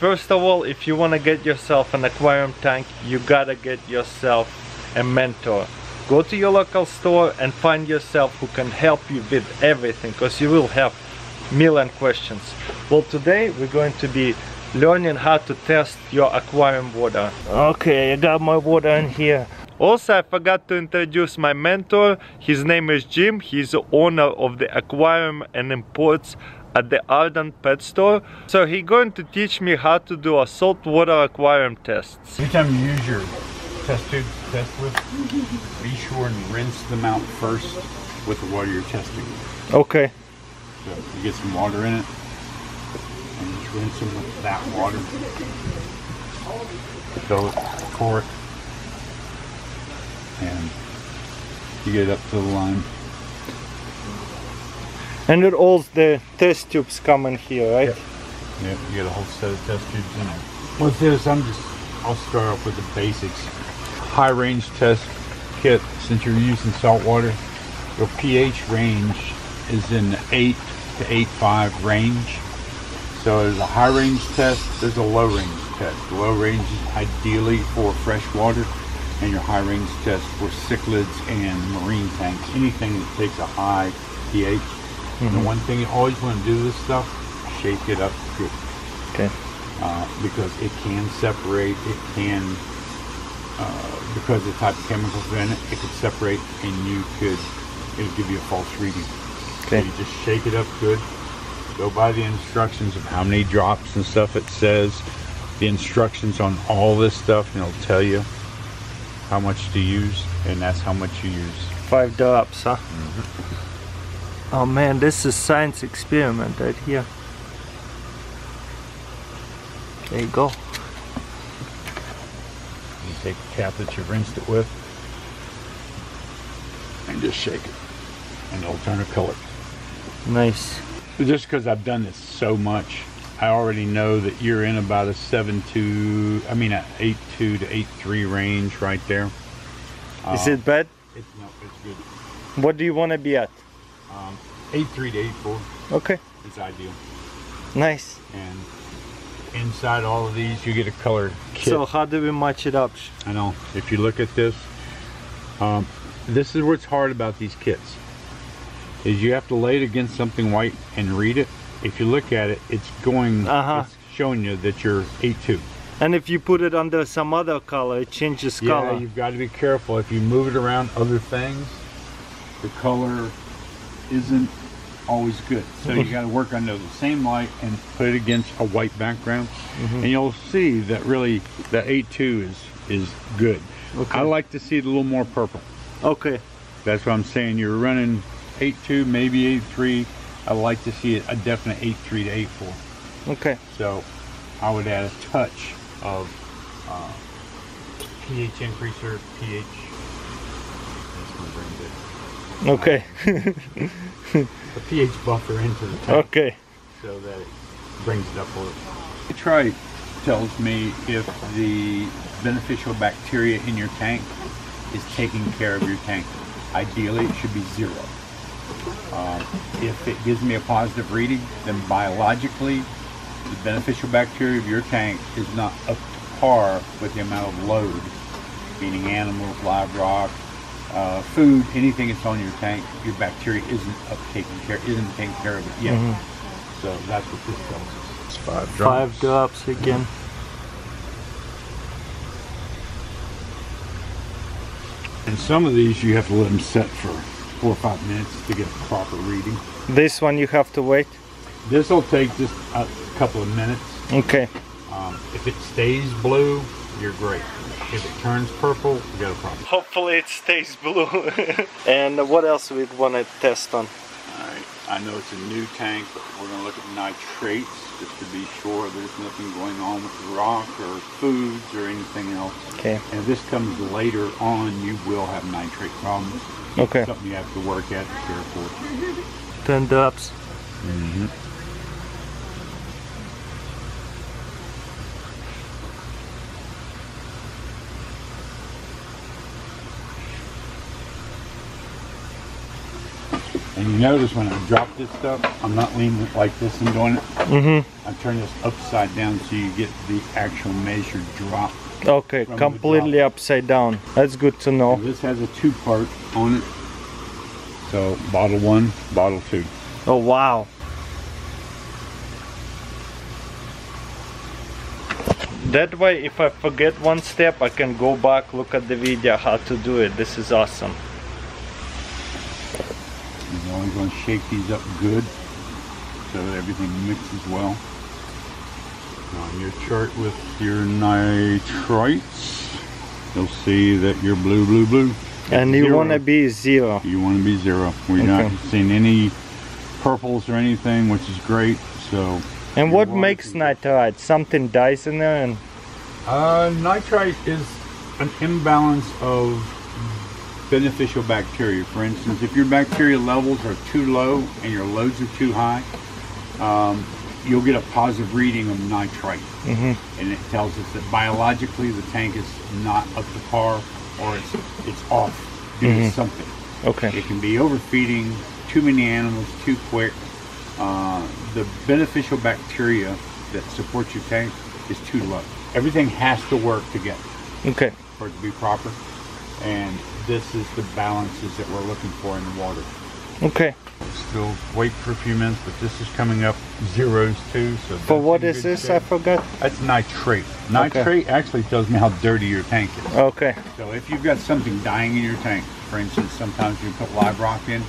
First of all, if you want to get yourself an aquarium tank, you gotta get yourself a mentor. Go to your local store and find yourself who can help you with everything, because you will have a million questions. Well, today we're going to be learning how to test your aquarium water. Okay, I got my water in here. Also, I forgot to introduce my mentor. His name is Jim. He's the owner of the Aquarium and Imports at the Alden Pet Store. So he's going to teach me how to do a saltwater aquarium test. Every time you use your test tube to test with, be sure and rinse them out first with the water you're testing. Okay. So you get some water in it, and just rinse them with that water. So pour it. And you get it up to the line. And it all the test tubes come in here, right? Yeah, you get a whole set of test tubes in there. With this, I'll start off with the basics. High range test kit, since you're using salt water, your pH range is in the 8 to 8.5 range. So there's a high range test, there's a low range test. The low range is ideally for fresh water, and your high range test for cichlids and marine tanks, anything that takes a high pH. Mm-hmm. And the one thing you always want to do with this stuff, shake it up good. Okay. Because it can separate, it can, because of the type of chemicals in it, it could separate and it'll give you a false reading. Okay. So you just shake it up good, go by the instructions of how many drops and stuff it says, the instructions on all this stuff, and it'll tell you how much to use, and that's how much you use. 5 drops, huh? Mm-hmm. Oh man, this is science experiment right here. There you go. You take the cap that you rinsed it with and just shake it, and it'll turn a color. Nice. Just because I've done this so much, I already know that you're in about a 8.2 to 8.3 range right there. Is it bad? No, it's good. What do you want to be at? 8.3 to 8.4. Okay. It's ideal. Nice. And inside all of these, you get a color kit. So how do we match it up? I know. If you look at this, this is what's hard about these kits, is you have to lay it against something white and read it. If you look at it, it's going, it's showing you that you're 8.2. And if you put it under some other color, it changes color. Yeah, you've got to be careful. If you move it around other things, the color isn't always good. So you got to work under the same light and put it against a white background. Mm-hmm. And you'll see that really the 8.2 is good. Okay. I like to see it a little more purple. Okay. That's what I'm saying. You're running 8.2, maybe 8.3. I like to see a definite 8.3 to 8.4. Okay. So I would add a touch of pH increaser, pH. That's my brain. Okay. A pH buffer into the tank. Okay. So that it brings it up a little. Detroit tells me if the beneficial bacteria in your tank is taking care of your tank. Ideally, it should be 0. If it gives me a positive reading, then biologically the beneficial bacteria of your tank is not up to par with the amount of load, meaning animals, livestock, food, anything that's on your tank. Your bacteria isn't taking care of it yet. Mm-hmm. So that's what this tells us. It's 5 drops. 5 drops again. And some of these you have to let them set for 4 or 5 minutes to get a proper reading. This one you have to wait? This will take just a couple of minutes. Okay. If it stays blue, you're great. If it turns purple, you got a problem. Hopefully it stays blue. And what else we'd want to test on? Alright, I know it's a new tank, but we're going to look at nitrates just to be sure there's nothing going on with the rock or foods or anything else. Okay. And if this comes later on, you will have nitrate problems. Okay. Something you have to work at and care for. 10 drops. Mm-hmm. And you notice when I drop this stuff, I'm not leaning it like this and doing it. Mm-hmm. I turn this upside down so you get the actual measured drop. Okay, completely upside down. That's good to know. And this has a two-part on it. So bottle one, bottle two. Oh, wow. That way, if I forget one step, I can go back, look at the video, how to do it. This is awesome. You're only going to shake these up good so that everything mixes well. On your chart with your nitrites, you'll see that you're blue, blue, blue. And you want to be zero. You want to be zero. We're not seeing any purples or anything, which is great. So. And what makes nitrite? Something dies in there, and nitrite is an imbalance of beneficial bacteria. For instance, if your bacteria levels are too low and your loads are too high, you'll get a positive reading of nitrite. Mm-hmm. And it tells us that biologically the tank is not up to par, or it's off due mm-hmm. to something. Okay. It can be overfeeding, too many animals, too quick. The beneficial bacteria that supports your tank is too low. Everything has to work together. Okay. For it to be proper. And this is the balances that we're looking for in the water. Okay. Still wait for a few minutes, but this is coming up zeros too. So for what is this? Shape. I forgot. That's nitrate. Nitrate actually tells me how dirty your tank is. Okay. So if you've got something dying in your tank, for instance, sometimes you put live rock in.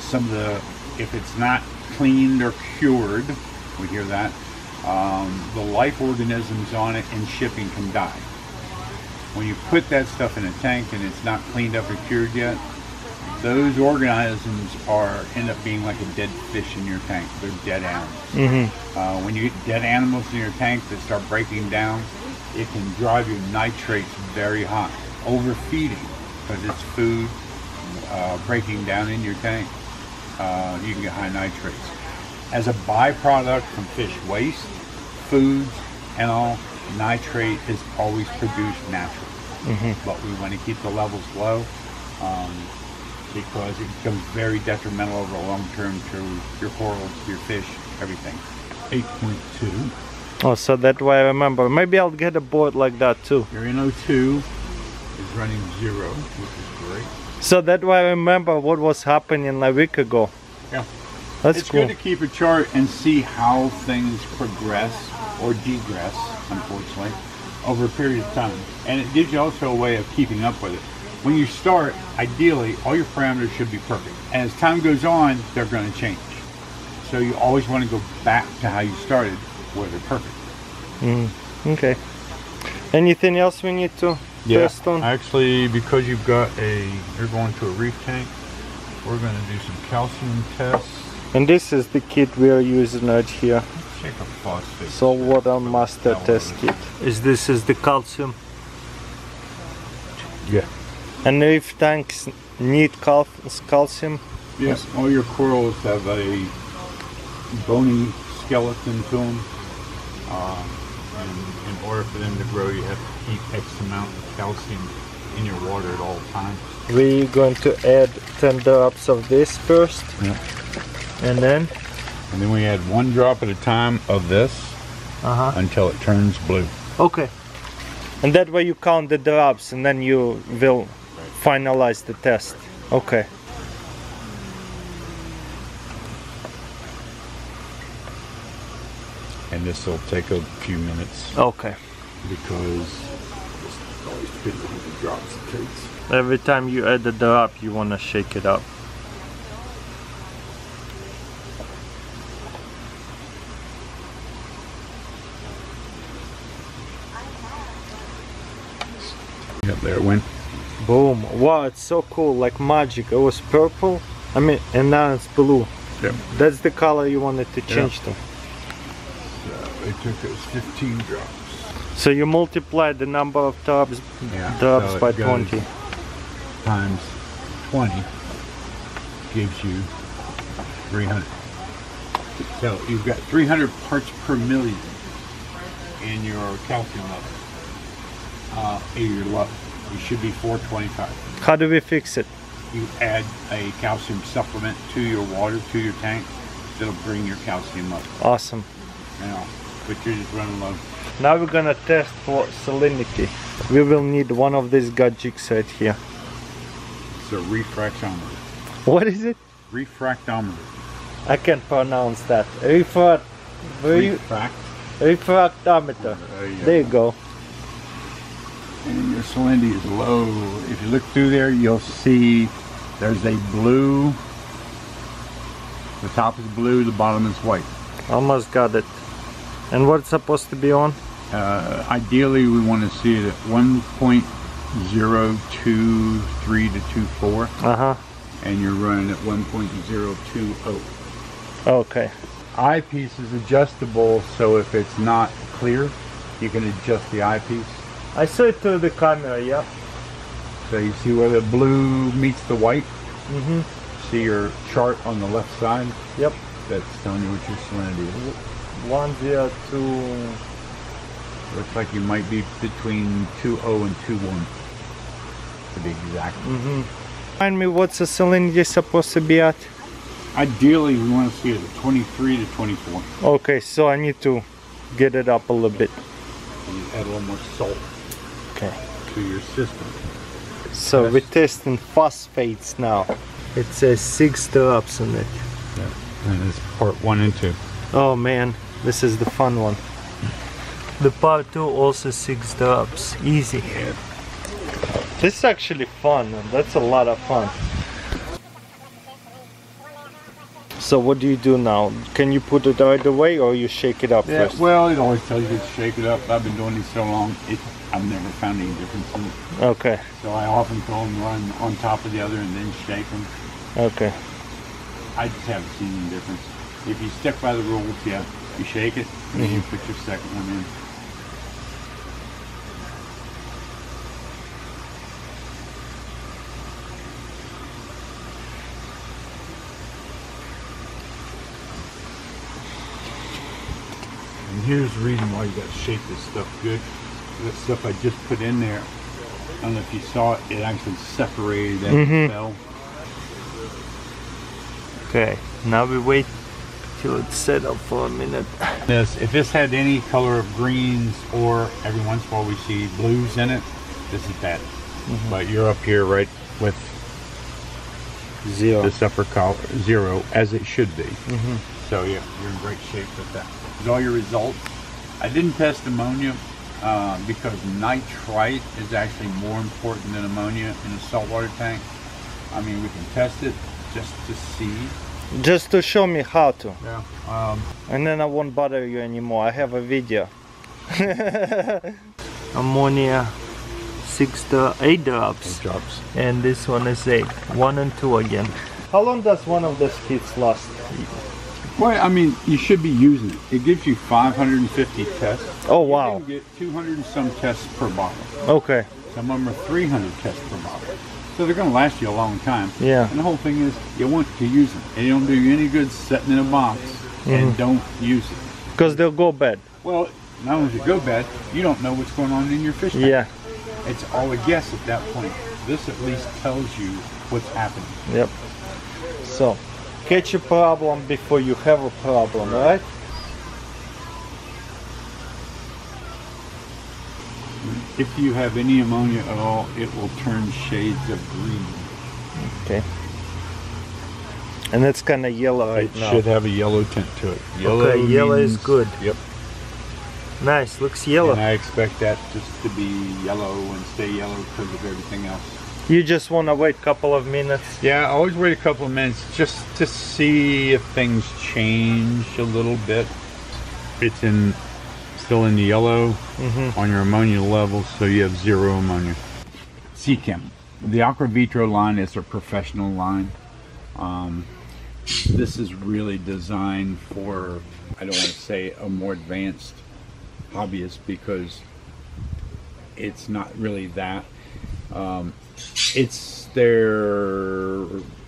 Some of the, if it's not cleaned or cured, we hear that, the life organisms on it and shipping can die. When you put that stuff in a tank and it's not cleaned up or cured yet, those organisms are end up being like a dead fish in your tank. They're dead animals. Mm-hmm. When you get dead animals in your tank that start breaking down, it can drive your nitrates very high. Overfeeding, because it's food breaking down in your tank, you can get high nitrates. As a byproduct from fish waste, foods, and all, nitrate is always produced naturally. Mm-hmm. But we want to keep the levels low. Because it becomes very detrimental over the long term to your corals, your fish, everything. 8.2. Oh, so that's why I remember. Maybe I'll get a board like that too. Your NO2 is running zero, which is great. So that's why I remember what was happening a week ago. Yeah. That's it's cool. Good to keep a chart and see how things progress or degress, unfortunately, over a period of time. And it gives you also a way of keeping up with it. When you start, ideally, all your parameters should be perfect. As time goes on, they're going to change. So you always want to go back to how you started, where they're perfect. Mm, okay. Anything else we need to test on? Actually, because you've got a, you're going to a reef tank, we're going to do some calcium tests. And this is the kit we are using right here. Check a phosphate. Salt water master test kit. Is this is the calcium? Yeah. And reef tanks need calcium? Yes, all your corals have a bony skeleton to them. And in order for them to grow, you have to keep X amount of calcium in your water at all times. We're going to add 10 drops of this first. Yeah. And then? And then we add one drop at a time of this until it turns blue. Okay. And that way you count the drops and then you will finalize the test. Okay. And this will take a few minutes. Okay. Because it's always depends on the drops it takes. Every time you add a drop, you want to shake it up. Up there, win. Boom. Wow, it's so cool, like magic. It was purple, I mean, and now it's blue. Yep. That's the color you wanted to change to. So it took us 15 drops. So you multiply the number of drops, so by 20. Times 20 gives you 300. So you've got 300 parts per million in your calcium level. Your luck. You should be 425. How do we fix it? you add a calcium supplement to your water, to your tank, it'll bring your calcium up. Awesome. Now, but you're just running low. Now we're gonna test for salinity. We will need one of these gadgets set here. It's a refractometer. What is it? Refractometer. I can't pronounce that. Refractometer. Yeah. There you go. And your salinity is low. If you look through there, you'll see there's a blue. The top is blue, the bottom is white. Almost got it. And what's supposed to be on? Ideally, we want to see it at 1.023 to 24. Uh huh. And you're running at 1.020. Okay. Eyepiece is adjustable, so if it's not clear, you can adjust the eyepiece. I saw it through the camera, yeah. So you see where the blue meets the white? Mm-hmm. See your chart on the left side? Yep. That's telling you what your salinity is. 1.02. Looks like you might be between 2.0 and 2.1 to be exact. Mm-hmm. Remind me, what's the salinity supposed to be at? Ideally, we want to see it at 23 to 24. Okay, so I need to get it up a little bit. And you add a little more salt. Okay. To your system. So that's, we're testing phosphates now. It says 6 drops in it. Yeah. And it's part 1 and 2. Oh man, this is the fun one. The part 2 also 6 drops. Easy. Yeah. This is actually fun. That's a lot of fun. So what do you do now? Can you put it right away or you shake it up first? Well, it always tells you to shake it up. I've been doing this so long, I've never found any difference in it. Okay. So I often throw them one on top of the other and then shake them. Okay. I just haven't seen any difference. If you stick by the rules, yeah, you shake it and then you put your second one in. And here's the reason why you got to shake this stuff good. This stuff I just put in there, I don't know if you saw it, it actually separated and fell. Okay, now we wait till it's set up for a minute. If this had any color of greens or every once in a while we see blues in it, this is bad. But you're up here right with zero. This upper color, zero, as it should be. So yeah, you're in great shape with that. With all your results, I didn't test ammonia because nitrite is actually more important than ammonia in a saltwater tank. I mean, we can test it just to see. Just to show me how to. Yeah. And then I won't bother you anymore. I have a video. Ammonia, 6 to 8 drops. 8 drops. And this one is 8. 1 and 2 again. How long does one of these kits last? Well, I mean, you should be using it. It gives you 550 tests. Oh, wow. You can get 200 and some tests per bottle. Okay. Some of them are 300 tests per bottle. So they're going to last you a long time. Yeah. And the whole thing is, you want to use them. And you don't do you any good sitting in a box and don't use it. Because they'll go bad. Well, not only does it go bad, you don't know what's going on in your fish tank. Yeah. It's all a guess at that point. This at least tells you what's happening. Yep. So, catch a problem before you have a problem, right? If you have any ammonia at all, it will turn shades of green. Okay. And that's kind of yellow right now. It should have a yellow tint to it. Yellow, okay, yellow is good. Yep. Nice, looks yellow. And I expect that just to be yellow and stay yellow because of everything else. You just want to wait a couple of minutes? Yeah, I always wait a couple of minutes just to see if things change a little bit. It's in... still in the yellow on your ammonia level, so you have 0 ammonia. Seachem. The AquaVitro line is a professional line. This is really designed for, I don't want to say a more advanced hobbyist because it's not really that. It's their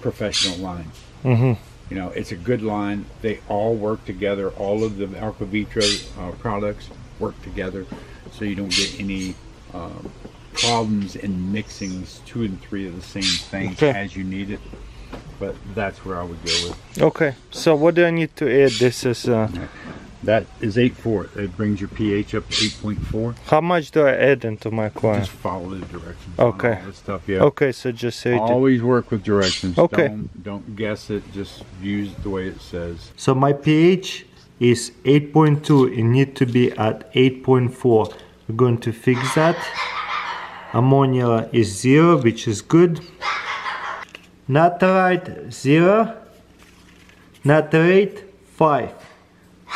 professional line. You know, it's a good line. They all work together. All of the AquaVitro products work together, so you don't get any problems in mixing 2 and 3 of the same things as you need it, but that's where I would go with. Okay, so what do I need to add? This is that is 8/4. It brings your pH up to 8.4. How much do I add into my aquarium? Just follow the directions. Okay. All this stuff, yeah. Okay, so just always work with directions. Okay. Don't guess it. Just use the way it says. So my pH is 8.2. It needs to be at 8.4. We're going to fix that. Ammonia is 0, which is good. Natrite 0. Natrate 5.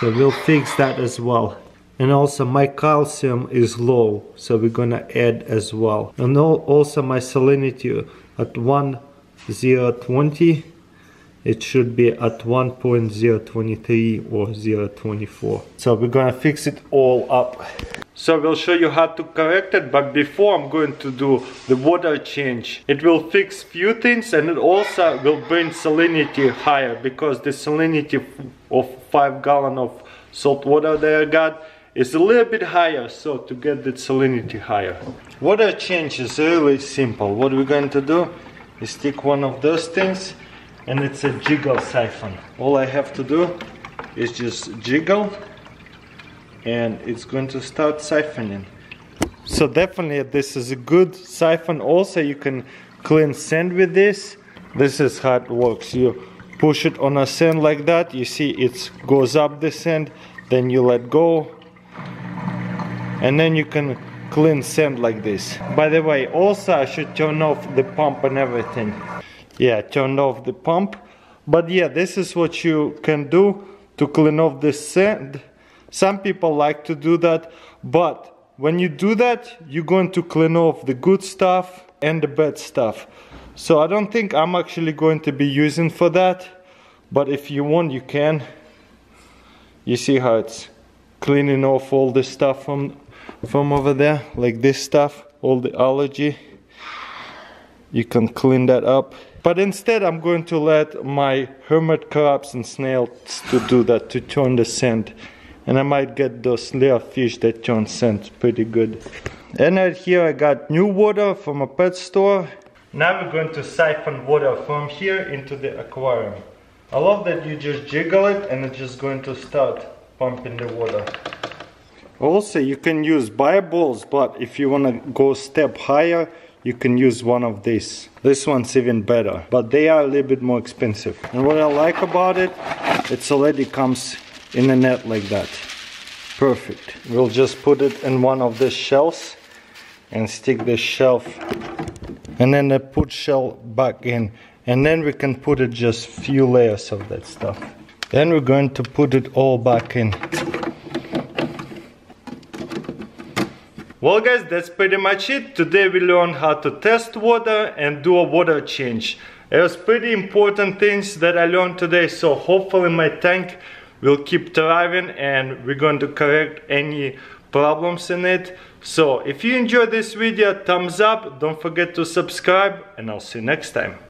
So we'll fix that as well. And also my calcium is low, so we're gonna add as well. And also my salinity at 1.020. It should be at 1.023 or 0.24. So we're gonna fix it all up. So we'll show you how to correct it, but before I'm going to do the water change. It will fix few things, and it also will bring salinity higher, because the salinity of 5 gallons of salt water that I got is a little bit higher, so to get the salinity higher. Water change is really simple. What we're going to do is take one of those things, and it's a jiggle siphon. All I have to do is just jiggle, and it's going to start siphoning. So definitely this is a good siphon. Also you can clean sand with this. This is how it works. You push it on a sand like that, you see it goes up the sand, then you let go, and then you can clean sand like this. By the way, also I should turn off the pump and everything. Yeah, turned off the pump. But yeah, this is what you can do to clean off the sand. Some people like to do that, but when you do that, you're going to clean off the good stuff and the bad stuff. So I don't think I'm actually going to be using for that, but if you want, you can. You see how it's cleaning off all the stuff from over there, like this stuff, all the algae. You can clean that up. But instead I'm going to let my hermit crabs and snails to do that, to turn the sand. And I might get those little fish that turn sand pretty good. And right here I got new water from a pet store. Now we're going to siphon water from here into the aquarium. I love that you just jiggle it and it's just going to start pumping the water. Also you can use biballs, but if you want to go step higher, you can use one of these. This one's even better, but they are a little bit more expensive. And what I like about it, it already comes in a net like that. Perfect. We'll just put it in one of the shells and stick the shelf, and then I put shell back in. And then we can put it just few layers of that stuff. Then we're going to put it all back in. Well guys, that's pretty much it. Today we learned how to test water and do a water change. It was pretty important things that I learned today, so hopefully my tank will keep thriving and we're going to correct any problems in it. So if you enjoyed this video, thumbs up, don't forget to subscribe, and I'll see you next time.